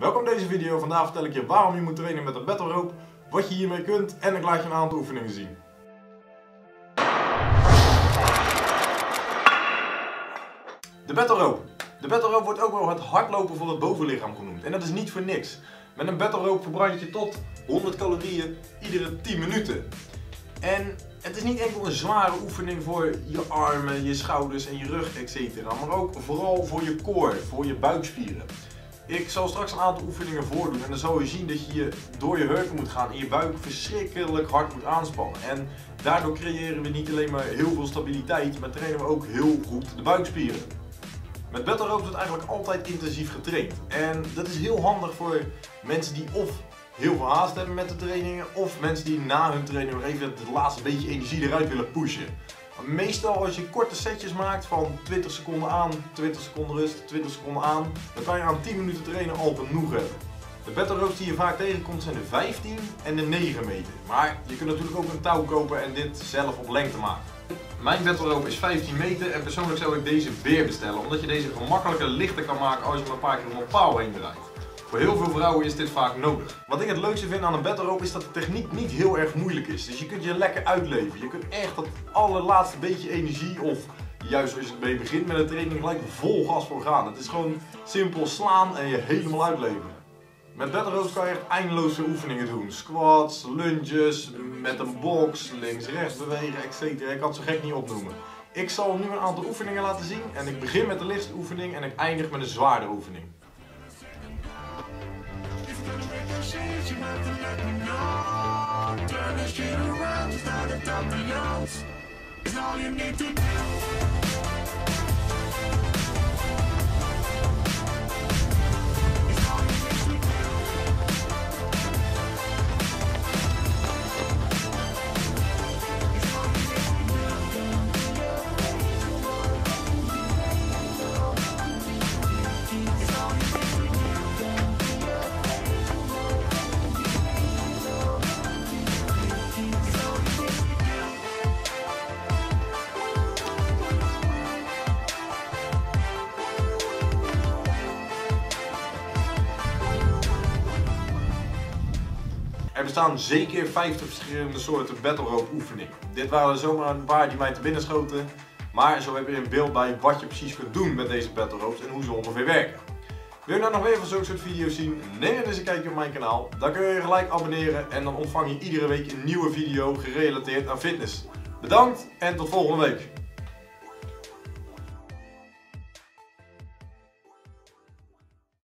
Welkom in deze video. Vandaag vertel ik je waarom je moet trainen met een battle rope, wat je hiermee kunt en ik laat je een aantal oefeningen zien. De battle rope. De battle rope wordt ook wel het hardlopen voor het bovenlichaam genoemd en dat is niet voor niks. Met een battle rope verbruik je tot 100 calorieën iedere 10 minuten. En het is niet enkel een zware oefening voor je armen, je schouders en je rug etc. Maar ook vooral voor je core, voor je buikspieren. Ik zal straks een aantal oefeningen voordoen en dan zal je zien dat je door je heupen moet gaan en je buik verschrikkelijk hard moet aanspannen. En daardoor creëren we niet alleen maar heel veel stabiliteit, maar trainen we ook heel goed de buikspieren. Met battle rope wordt eigenlijk altijd intensief getraind. En dat is heel handig voor mensen die of heel veel haast hebben met de trainingen, of mensen die na hun training nog even het laatste beetje energie eruit willen pushen. Meestal als je korte setjes maakt van 20 seconden aan, 20 seconden rust, 20 seconden aan, dan kan je aan 10 minuten trainen al genoeg hebben. De battle ropes die je vaak tegenkomt zijn de 15 en de 9 meter. Maar je kunt natuurlijk ook een touw kopen en dit zelf op lengte maken. Mijn battle rope is 15 meter en persoonlijk zou ik deze weer bestellen, omdat je deze gemakkelijker lichter kan maken als je hem een paar keer om een paal heen draait. Voor heel veel vrouwen is dit vaak nodig. Wat ik het leukste vind aan een battle rope is dat de techniek niet heel erg moeilijk is. Dus je kunt je lekker uitleven. Je kunt echt dat allerlaatste beetje energie of juist als je mee begint met de training gelijk vol gas voor gaan. Het is gewoon simpel slaan en je helemaal uitleven. Met battle ropes kan je echt eindeloos veel oefeningen doen. Squats, lunges, met een box, links-rechts bewegen, etc. Ik kan het zo gek niet opnoemen. Ik zal nu een aantal oefeningen laten zien en ik begin met de lichtste oefening en ik eindig met een zwaardere oefening. Er bestaan zeker 50 verschillende soorten battle rope oefeningen. Dit waren zomaar een paar die mij te binnen schoten. Maar zo heb je een beeld bij wat je precies kunt doen met deze battle ropes en hoe ze ongeveer werken. Wil je nou nog meer van zo'n soort video's zien? Neem dan eens een kijkje op mijn kanaal. Dan kun je je gelijk abonneren en dan ontvang je iedere week een nieuwe video gerelateerd aan fitness. Bedankt en tot volgende week.